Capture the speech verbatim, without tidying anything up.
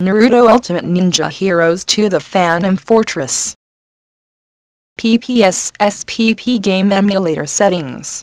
Naruto Ultimate Ninja Heroes two: The Phantom Fortress. P P S S P P Game Emulator Settings.